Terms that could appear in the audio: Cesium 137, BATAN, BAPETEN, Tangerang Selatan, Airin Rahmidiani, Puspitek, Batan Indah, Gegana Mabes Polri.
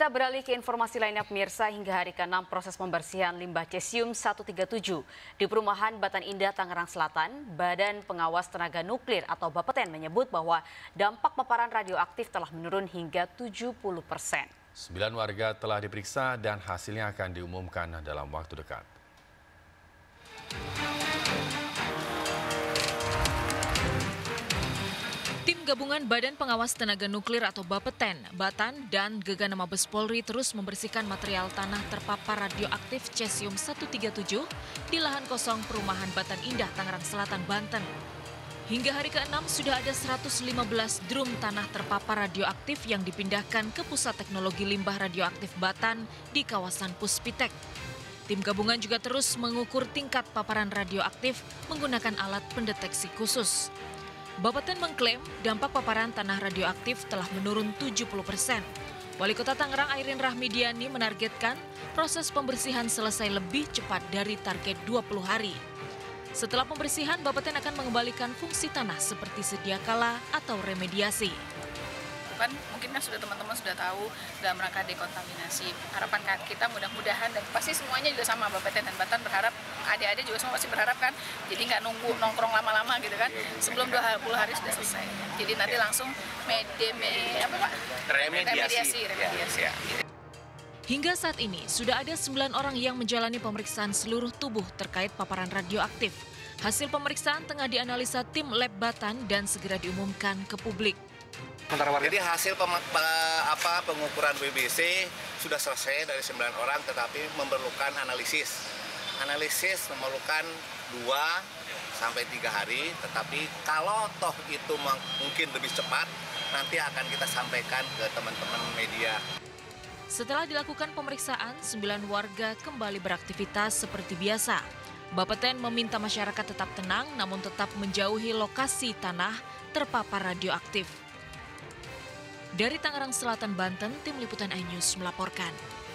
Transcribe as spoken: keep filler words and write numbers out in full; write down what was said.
Kita beralih ke informasi lainnya pemirsa. Hingga hari keenam proses pembersihan limbah cesium seratus tiga puluh tujuh di perumahan Batan Indah, Tangerang Selatan, Badan Pengawas Tenaga Nuklir atau BAPETEN menyebut bahwa dampak paparan radioaktif telah menurun hingga tujuh puluh persen. Sembilan warga telah diperiksa dan hasilnya akan diumumkan dalam waktu dekat. Gabungan Badan Pengawas Tenaga Nuklir atau BAPETEN, Batan, dan Gegana Mabes Polri terus membersihkan material tanah terpapar radioaktif cesium seratus tiga puluh tujuh di lahan kosong perumahan Batan Indah, Tangerang Selatan, Banten. Hingga hari keenam sudah ada seratus lima belas drum tanah terpapar radioaktif yang dipindahkan ke Pusat Teknologi Limbah Radioaktif Batan di kawasan Puspitek. Tim gabungan juga terus mengukur tingkat paparan radioaktif menggunakan alat pendeteksi khusus. BAPETEN mengklaim dampak paparan tanah radioaktif telah menurun tujuh puluh persen. Wali Kota Tangerang Airin Rahmidiani menargetkan proses pembersihan selesai lebih cepat dari target dua puluh hari. Setelah pembersihan, BAPETEN akan mengembalikan fungsi tanah seperti sedia kala atau remediasi. Mungkin kan sudah teman-teman sudah tahu dalam rangka dekontaminasi. Harapan kita mudah-mudahan, dan pasti semuanya juga sama, BAPETEN dan Batan berharap, adik-adik juga semua pasti berharap kan, jadi nggak nunggu nongkrong lama-lama gitu kan, sebelum dua puluh hari sudah selesai. Jadi nanti langsung medeme, apa, Pak? remediasi. remediasi, remediasi. Ya, ya. Hingga saat ini, sudah ada sembilan orang yang menjalani pemeriksaan seluruh tubuh terkait paparan radioaktif. Hasil pemeriksaan tengah dianalisa tim lab Batan dan segera diumumkan ke publik. Jadi hasil pem, apa, pengukuran B B C sudah selesai dari sembilan orang, tetapi memerlukan analisis. Analisis memerlukan dua sampai tiga hari, tetapi kalau toh itu mungkin lebih cepat, nanti akan kita sampaikan ke teman-teman media. Setelah dilakukan pemeriksaan, sembilan warga kembali beraktivitas seperti biasa. BAPETEN meminta masyarakat tetap tenang namun tetap menjauhi lokasi tanah terpapar radioaktif. Dari Tangerang Selatan, Banten, Tim Liputan iNews melaporkan.